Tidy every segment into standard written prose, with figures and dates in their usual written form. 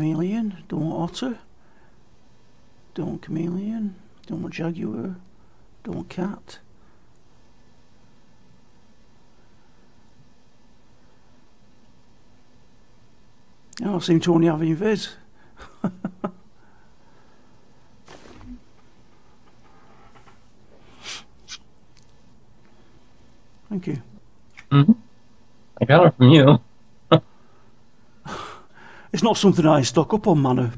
chameleon, don't want otter, don't want chameleon, don't want jaguar, don't want cat. Oh, I seem to only have invis. Thank you. Mm-hmm. I got it from you. It's not something I stock up on, Manor.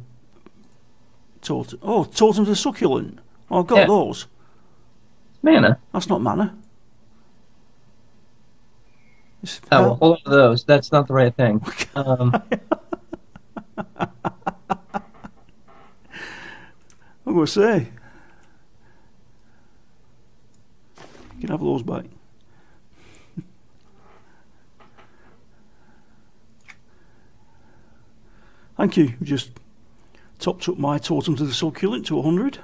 Totem. Oh, Totems of Succulent. Oh, I've got those. Mana. That's not Mana. It's oh, hold on to those. That's not the right thing. I'm going to say. You can have those back. Thank you. We just topped up my Totems of the Succulent to 100.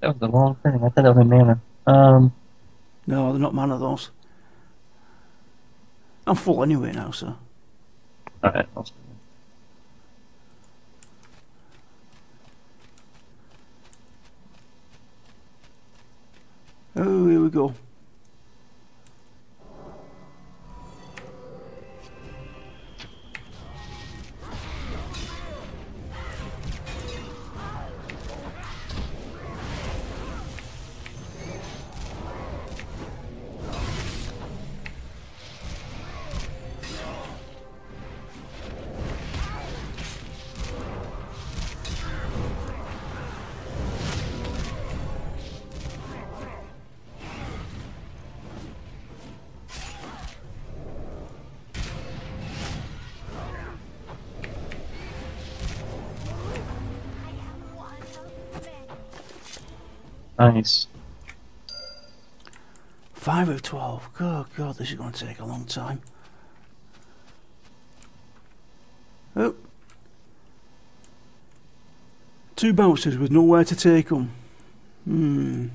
That was a long thing. I thought that was a mana. No, they're not mana, those. I'm full anyway now, so. Alright, I'll see. Oh, here we go. Nice. 5 of 12. God, God, this is going to take a long time. Oh. 2 bounces with nowhere to take them. Hmm.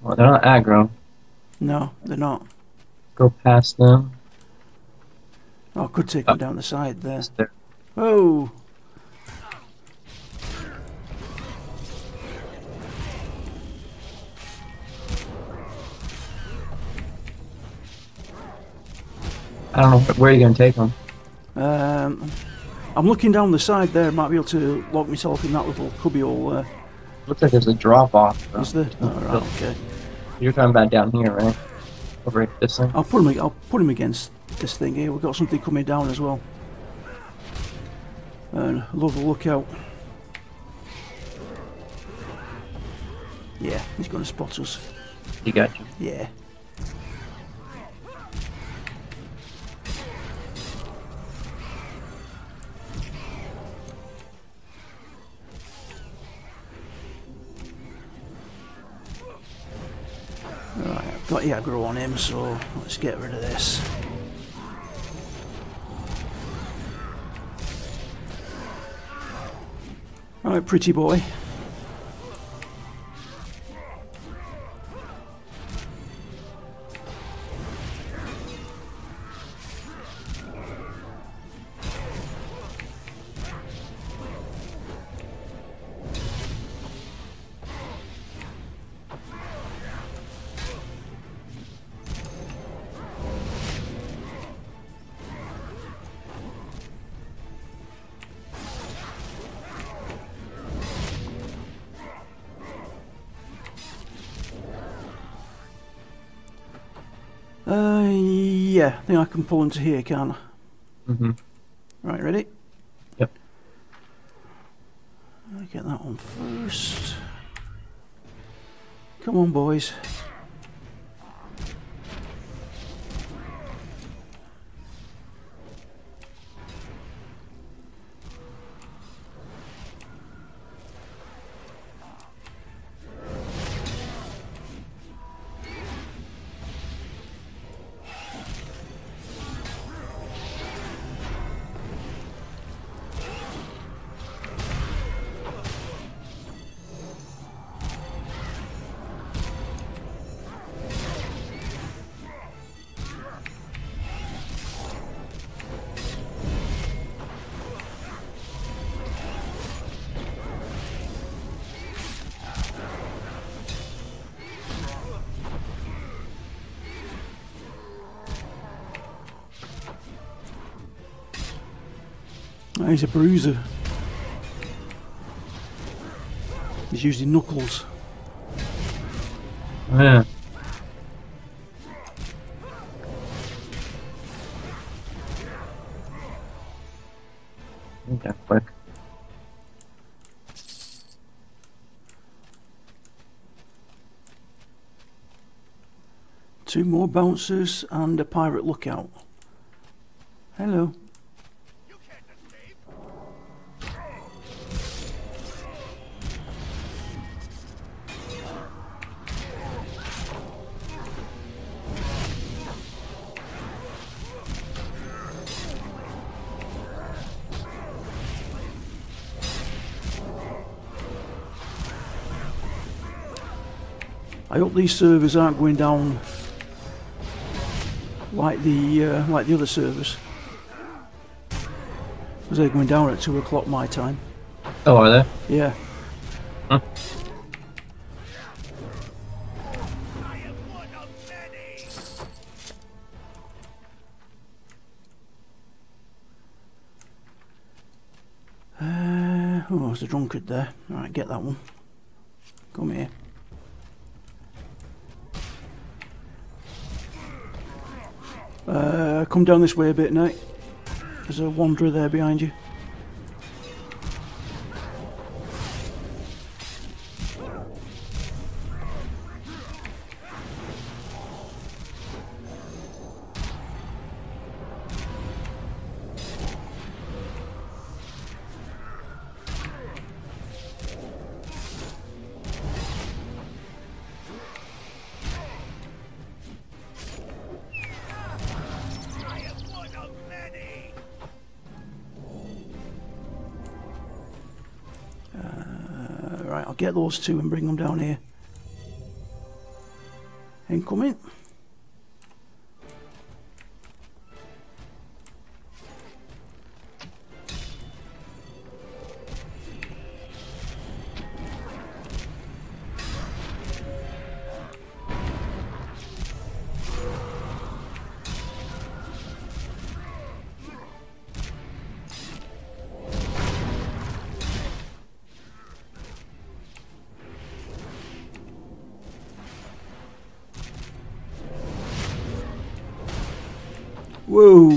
Well, they're not aggro. No, they're not. Go past them. Oh, I could take them down the side there. Oh. I don't know where you're going to take them. I'm looking down the side there. Might be able to lock myself in that little cubbyhole there. Looks like there's a drop off. Though. Is there? Oh, right, okay. You're talking about down here, right? Over this thing. I'll put him against this thing here. We've got something coming down as well. And love the lookout. Yeah, he's going to spot us. He got you. Yeah. Got the aggro on him, so let's get rid of this. Alright, pretty boy. Yeah, I think I can pull him to here, can't I? Mm-hmm. Right, ready? Yep. I'll get that one first. Come on, boys. Oh, he's a bruiser. He's usually knuckles. Yeah. That quick. Two more bouncers and a pirate lookout. Hello. I hope these servers aren't going down like the other servers, because they're going down at 2 o'clock my time. Oh, are they? Yeah. Huh? Oh, there's a drunkard there. All right, get that one. Come here. Come down this way a bit, Nate. There's a wanderer there behind you. Right, I'll get those two and bring them down here. Incoming. Whoa!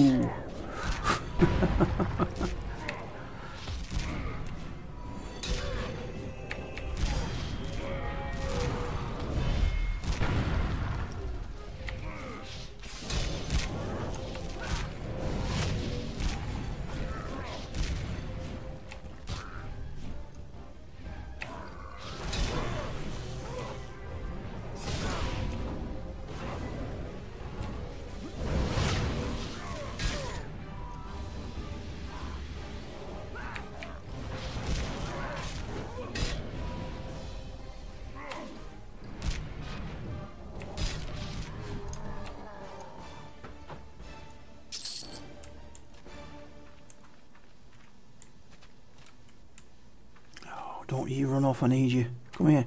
Don't you run off, I need you. Come here.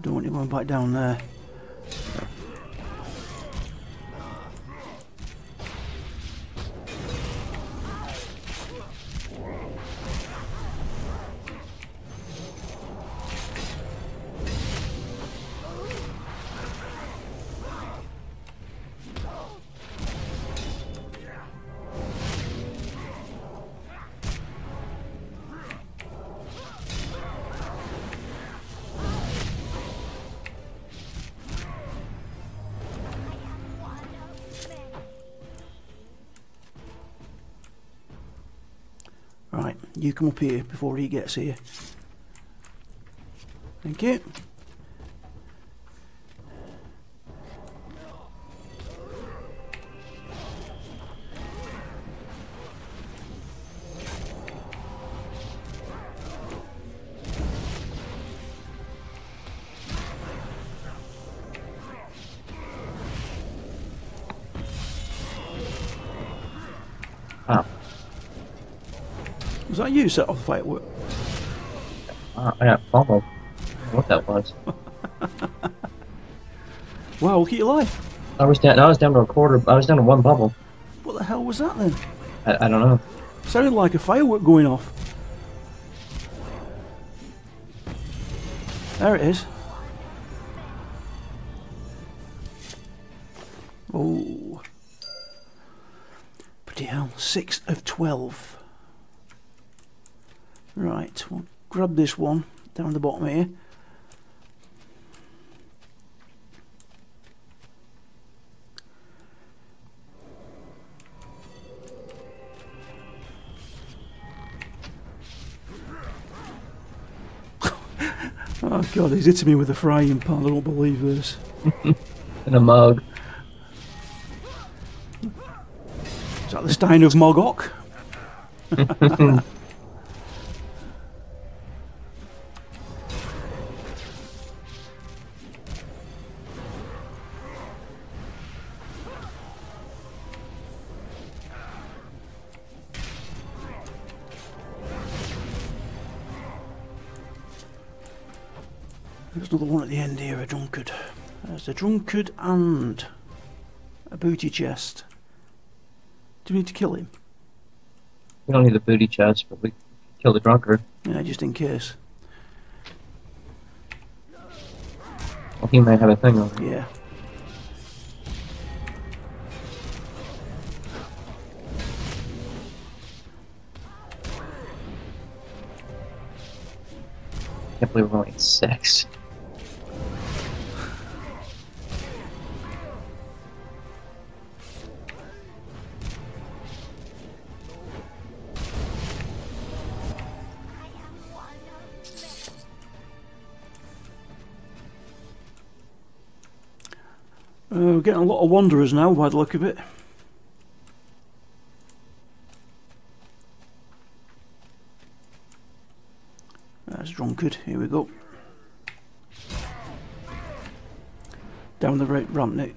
Don't want you going back down there. Right, you come up here before he gets here. Thank you. Ah. Was that you set off the firework? I got followed. I don't know what that was. Wow, look at your life. I was down to a quarter. I was down to one bubble. What the hell was that then? I don't know. Sounded like a firework going off. There it is. Oh. Pretty hell. 6 of 12. Right, we'll grab this one down the bottom here. Oh god, he's hitting me with a frying pan, I don't believe this. And a mug. Is that the Stein of Mogok? There's another one at the end here, a drunkard. There's a drunkard and a booty chest. Do we need to kill him? We don't need the booty chest, but we kill the drunkard. Yeah, just in case. Well, he may have a thing on him. Yeah. I can't believe we're only at 6. We're getting a lot of wanderers now, by the look of it. That's drunkard, here we go. Down the right ramp now.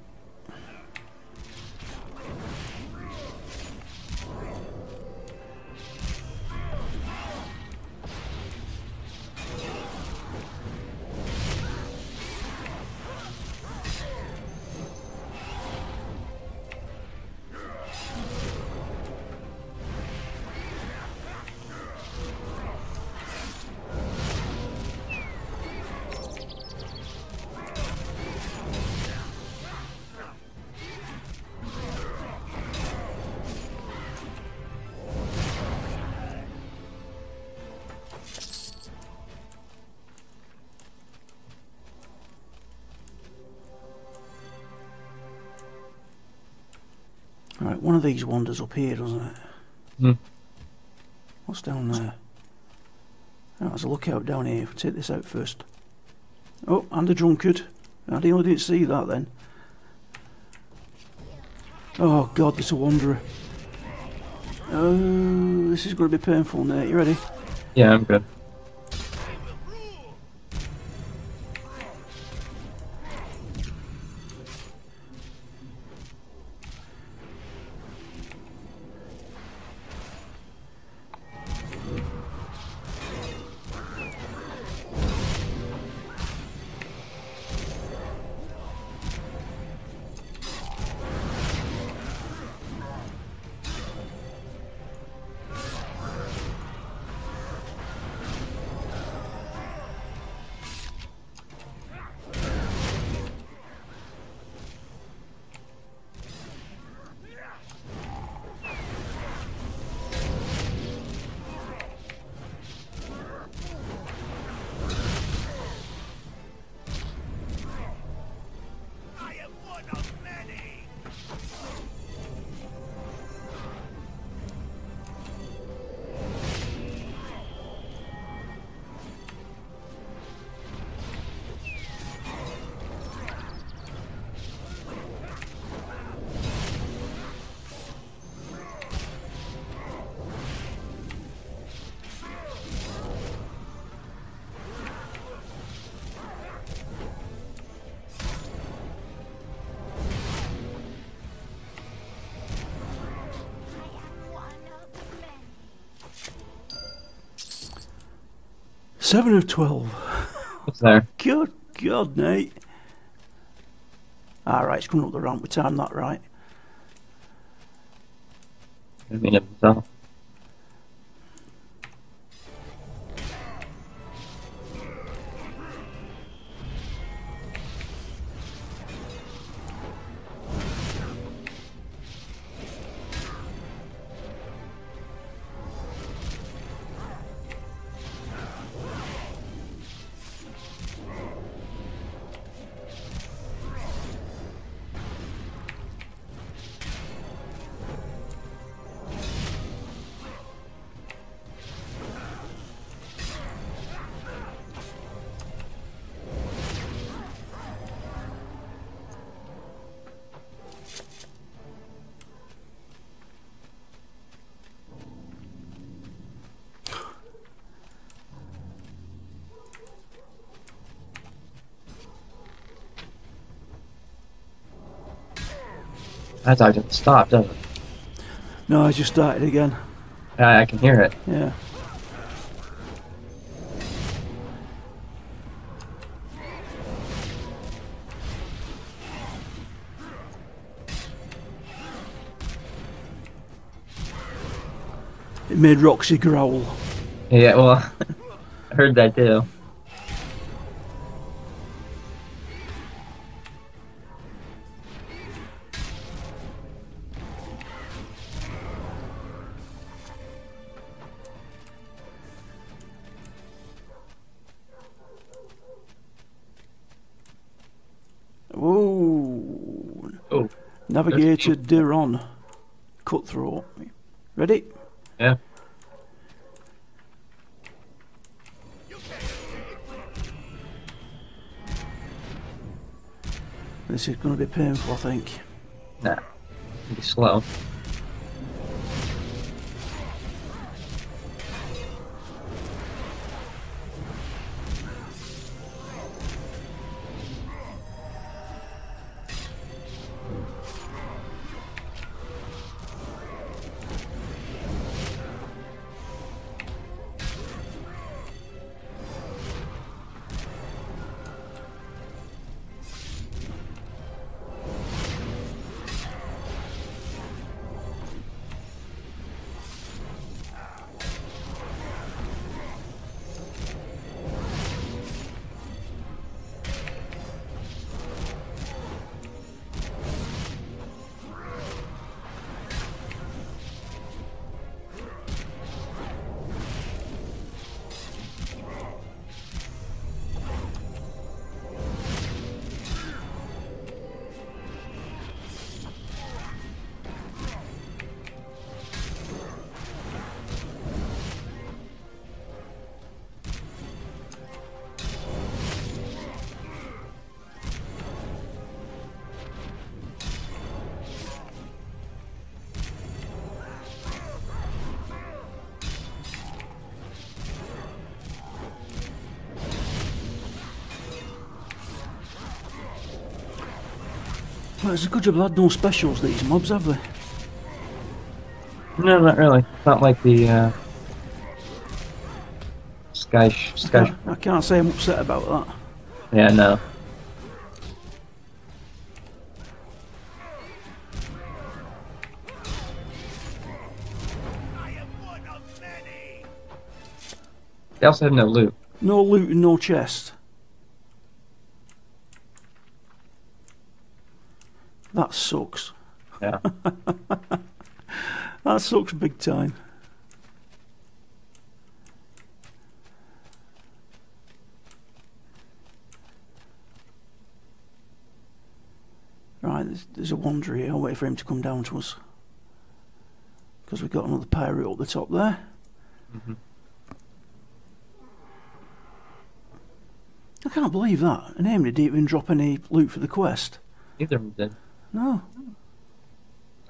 Right, one of these wanders up here, doesn't it? Hmm. What's down there? Oh, there's a lookout down here. We'll take this out first. Oh, and a drunkard. I only didn't see that then. Oh god, there's a wanderer. Oh, this is going to be painful, Nate. You ready? Yeah, I'm good. Seven of 12. What's there? Good God, Nate. Alright, it's coming up the ramp. We timed that right. mean of himself. That dog doesn't stop, does it? No, I just started again. I can hear it. Yeah. It made Roxy growl. Yeah, well, I heard that too. Navigator Duron, cutthroat. Ready? Yeah. This is going to be painful, I think. Nah, it'll be slow. Well, it's a good job they had no specials, these mobs, have they? No, not really. It's not like the Sky. I can't say I'm upset about that. Yeah, no. I am one of many. They also have no loot. No loot and no chest. That sucks. Yeah. That sucks big time. Right, there's a wanderer here. I'll wait for him to come down to us. Because we've got another pirate up the top there. Mm-hmm. I can't believe that. And Amity didn't even drop any loot for the quest. Neither of them did. No.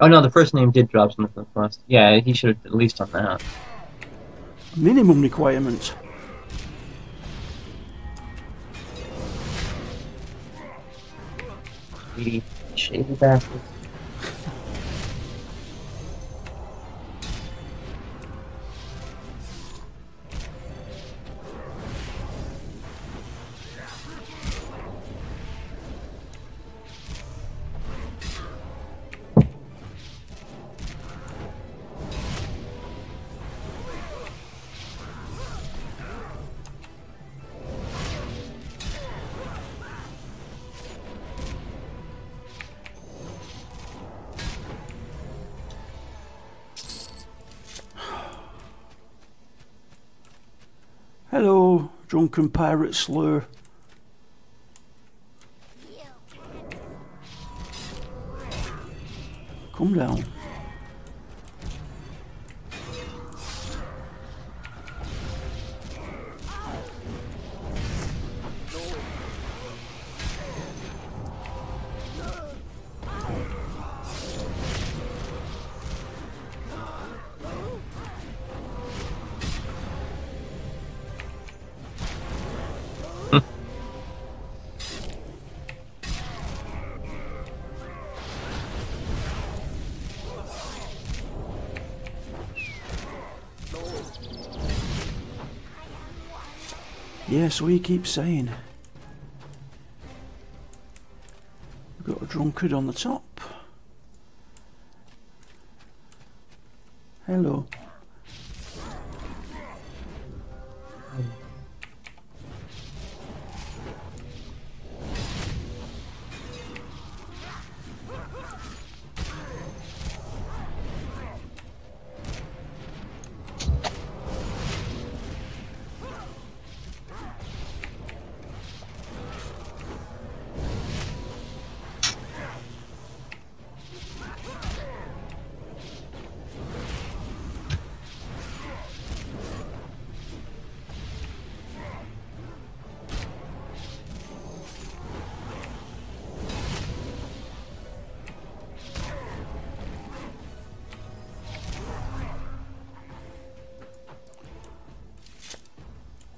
Oh no, the first name did drop something for the quest. Yeah, he should have at least done that. Minimum requirements. Really shady bastards. Hello, drunken pirate slur. Come down. Yes, we keep saying. We've got a drunkard on the top. Hello.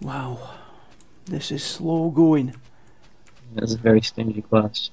Wow, this is slow going. That's a very stingy class.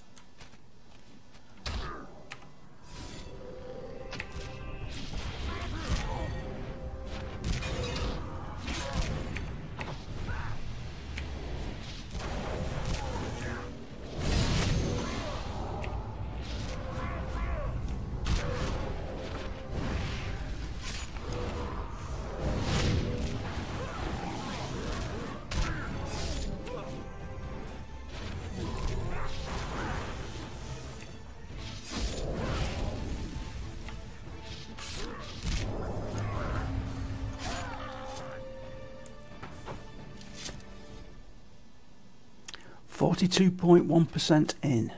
.1% in.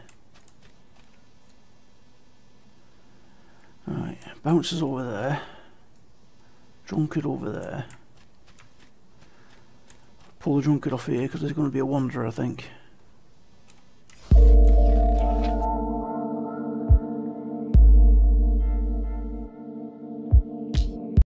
Right, bouncers over there, drunkard over there. Pull the drunkard off here because there's going to be a wanderer, I think.